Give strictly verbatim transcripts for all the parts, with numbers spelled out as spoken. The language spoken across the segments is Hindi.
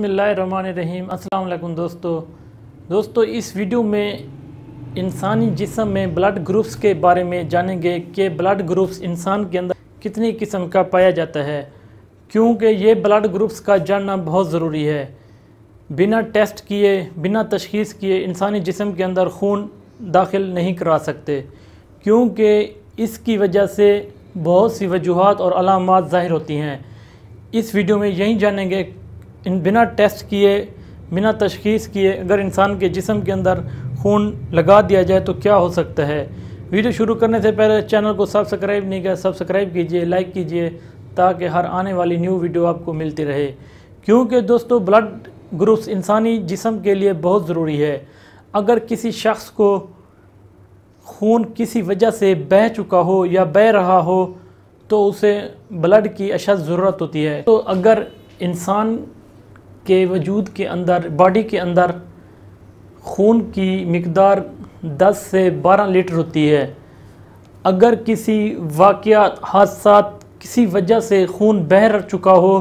बिस्मिल्लाहिर्रहमानिर्रहीम। अस्सलाम वालेकुम दोस्तों दोस्तों इस वीडियो में इंसानी जिस्म में ब्लड ग्रुप्स के बारे में जानेंगे कि ब्लड ग्रुप्स इंसान के अंदर कितनी किस्म का पाया जाता है, क्योंकि ये ब्लड ग्रुप्स का जानना बहुत ज़रूरी है। बिना टेस्ट किए, बिना तशखीस किए इंसानी जिस्म के अंदर खून दाखिल नहीं करा सकते, क्योंकि इसकी वजह से बहुत सी वजूहात और अलामात ज़ाहिर होती हैं। इस वीडियो में यही जानेंगे इन बिना टेस्ट किए, बिना तशखीस किए अगर इंसान के जिस्म के अंदर खून लगा दिया जाए तो क्या हो सकता है। वीडियो शुरू करने से पहले चैनल को सब्सक्राइब नहीं किया, सब्सक्राइब कीजिए, लाइक कीजिए, ताकि हर आने वाली न्यू वीडियो आपको मिलती रहे। क्योंकि दोस्तों ब्लड ग्रुप्स इंसानी जिस्म के लिए बहुत ज़रूरी है। अगर किसी शख्स को खून किसी वजह से बह चुका हो या बह रहा हो तो उसे ब्लड की अशद ज़रूरत होती है। तो अगर इंसान के वजूद के अंदर, बॉडी के अंदर खून की मकदार दस से बारह लीटर होती है, अगर किसी वाक़यात, हादसा, किसी वजह से खून बह चुका हो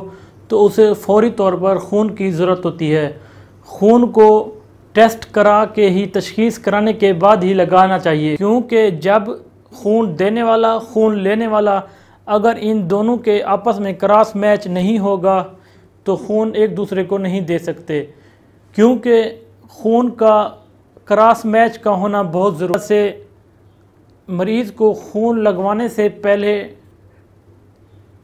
तो उसे फौरी तौर पर खून की ज़रूरत होती है। खून को टेस्ट करा के ही, तशखीस कराने के बाद ही लगाना चाहिए, क्योंकि जब खून देने वाला, खून लेने वाला अगर इन दोनों के आपस में क्रॉस मैच नहीं होगा तो खून एक दूसरे को नहीं दे सकते। क्योंकि खून का क्रॉस मैच का होना बहुत ज़रूरी से मरीज़ को खून लगवाने से पहले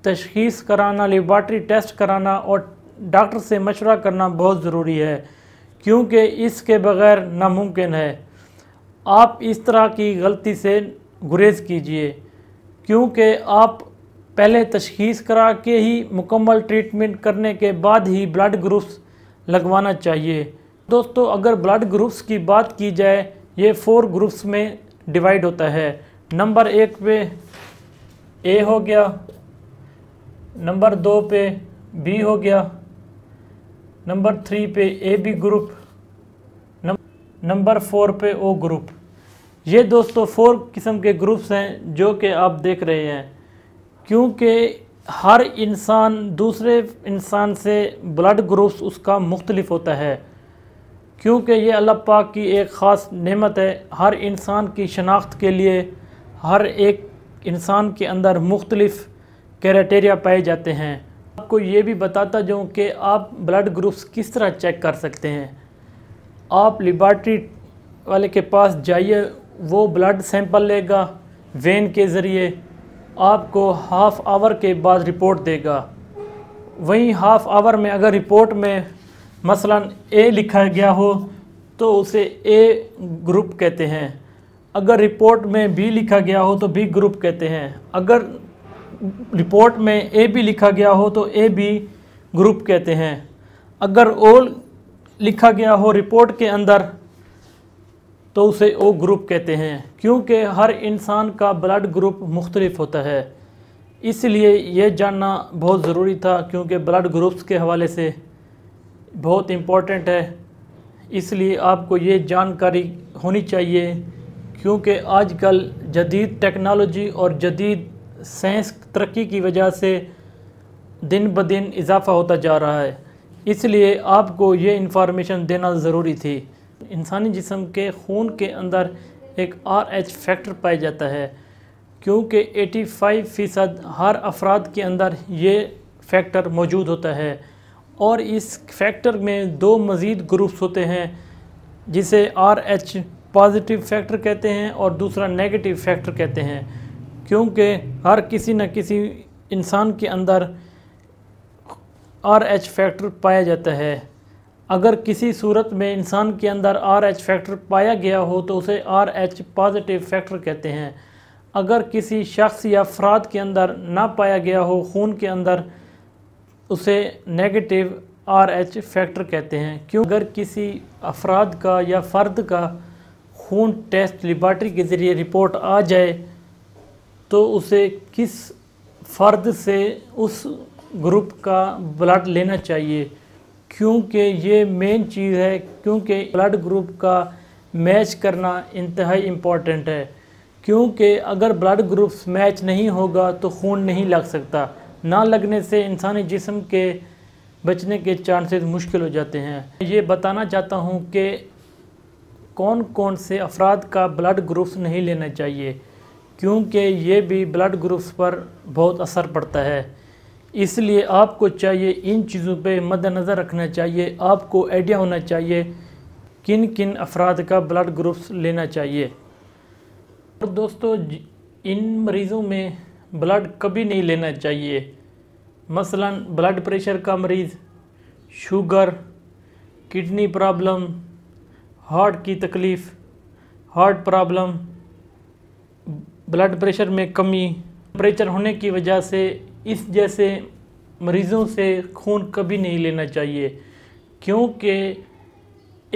तशखीस कराना, लेबॉर्ट्री टेस्ट कराना और डॉक्टर से मशवरा करना बहुत ज़रूरी है, क्योंकि इसके बग़ैर नामुमकिन है। आप इस तरह की गलती से गुरेज़ कीजिए, क्योंकि आप पहले तशखीस करा के ही, मुकम्मल ट्रीटमेंट करने के बाद ही ब्लड ग्रुप्स लगवाना चाहिए। दोस्तों अगर ब्लड ग्रुप्स की बात की जाए, ये फोर ग्रुप्स में डिवाइड होता है। नंबर एक पे ए हो गया, नंबर दो पे बी हो गया, नंबर थ्री पे A B group, number four पे ओ ग्रुप। ये दोस्तों फोर किस्म के ग्रुप्स हैं जो कि आप देख रहे हैं। क्योंकि हर इंसान दूसरे इंसान से ब्लड ग्रुप्स उसका मुख्तलिफ होता है, क्योंकि ये अल्लाह पाक की एक ख़ास नेमत है। हर इंसान की शनाख्त के लिए हर एक इंसान के अंदर मुख्तलिफ क्राइटेरिया पाए जाते हैं। आपको ये भी बताता जाऊँ कि आप ब्लड ग्रुप्स किस तरह चेक कर सकते हैं। आप लेबॉर्ट्री वाले के पास जाइए, वो ब्लड सैंपल लेगा वेन के ज़रिए, आपको हाफ़ आवर के बाद रिपोर्ट देगा। वहीं हाफ़ आवर में अगर रिपोर्ट में मसलन ए लिखा गया हो तो उसे ए ग्रुप कहते हैं, अगर रिपोर्ट में बी लिखा गया हो तो बी ग्रुप कहते हैं, अगर रिपोर्ट में ए बी लिखा गया हो तो ए बी ग्रुप कहते हैं, अगर ओ लिखा गया हो रिपोर्ट के अंदर तो उसे ओ ग्रुप कहते हैं। क्योंकि हर इंसान का ब्लड ग्रुप मुख्तलिफ होता है, इसलिए यह जानना बहुत ज़रूरी था, क्योंकि ब्लड ग्रुप्स के हवाले से बहुत इम्पोर्टेंट है, इसलिए आपको ये जानकारी होनी चाहिए। क्योंकि आजकल जदीद टेक्नोलॉजी और जदीद साइंस तरक्की की वजह से दिन ब दिन इजाफ़ा होता जा रहा है, इसलिए आपको ये इंफॉर्मेशन देना ज़रूरी थी। इंसानी जिस्म के खून के अंदर एक आर एच फैक्टर पाया जाता है, क्योंकि पचासी फ़ीसद हर अफराद के अंदर ये फैक्टर मौजूद होता है। और इस फैक्टर में दो मज़ीद ग्रुप्स होते हैं, जिसे आर एच पॉजिटिव फैक्टर कहते हैं और दूसरा नेगेटिव फैक्टर कहते हैं। क्योंकि हर किसी न किसी इंसान के अंदर आर एच फैक्टर पाया जाता है। अगर किसी सूरत में इंसान के अंदर आर एच फैक्टर पाया गया हो तो उसे आर एच पॉजिटिव फैक्टर कहते हैं। अगर किसी शख्स या अफराद के अंदर ना पाया गया हो खून के अंदर, उसे नेगेटिव आर एच फैक्टर कहते हैं। क्यों अगर किसी अफराद का या फ़र्द का खून टेस्ट लेबॉर्ट्री के ज़रिए रिपोर्ट आ जाए तो उसे किस फ़र्द से उस ग्रुप का ब्लड लेना चाहिए, क्योंकि ये मेन चीज़ है। क्योंकि ब्लड ग्रुप का मैच करना इंतहाई इम्पॉर्टेंट है, क्योंकि अगर ब्लड ग्रुप्स मैच नहीं होगा तो खून नहीं लग सकता। ना लगने से इंसानी जिस्म के बचने के चांसेस मुश्किल हो जाते हैं। ये बताना चाहता हूँ कि कौन कौन से अफराद का ब्लड ग्रुप्स नहीं लेना चाहिए, क्योंकि ये भी ब्लड ग्रुप्स पर बहुत असर पड़ता है। इसलिए आपको चाहिए इन चीज़ों पे मद्देनज़र रखना चाहिए, आपको आइडिया होना चाहिए किन किन अफराद का ब्लड ग्रुप्स लेना चाहिए। और दोस्तों, इन मरीज़ों में ब्लड कभी नहीं लेना चाहिए। मसलन ब्लड प्रेशर का मरीज़, शुगर, किडनी प्रॉब्लम, हार्ट की तकलीफ़, हार्ट प्रॉब्लम, ब्लड प्रेशर में कमी, प्रेशर होने की वजह से, इस जैसे मरीज़ों से खून कभी नहीं लेना चाहिए। क्योंकि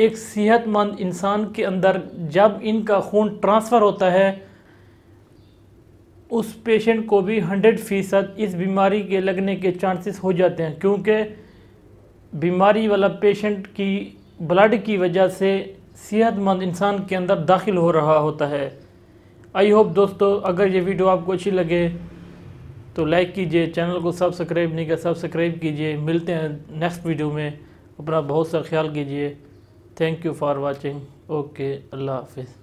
एक सेहतमंद इंसान के अंदर जब इनका खून ट्रांसफ़र होता है, उस पेशेंट को भी हंड्रेड फ़ीसद इस बीमारी के लगने के चांसेस हो जाते हैं, क्योंकि बीमारी वाला पेशेंट की ब्लड की वजह से सेहतमंद इंसान के अंदर दाखिल हो रहा होता है। आई होप दोस्तों, अगर ये वीडियो आपको अच्छी लगे तो लाइक कीजिए, चैनल को सब्सक्राइब नहीं किया सब्सक्राइब कीजिए। मिलते हैं नेक्स्ट वीडियो में, अपना बहुत सा ख्याल कीजिए। Thank you for watching. Okay, अल्लाह हाफिज़।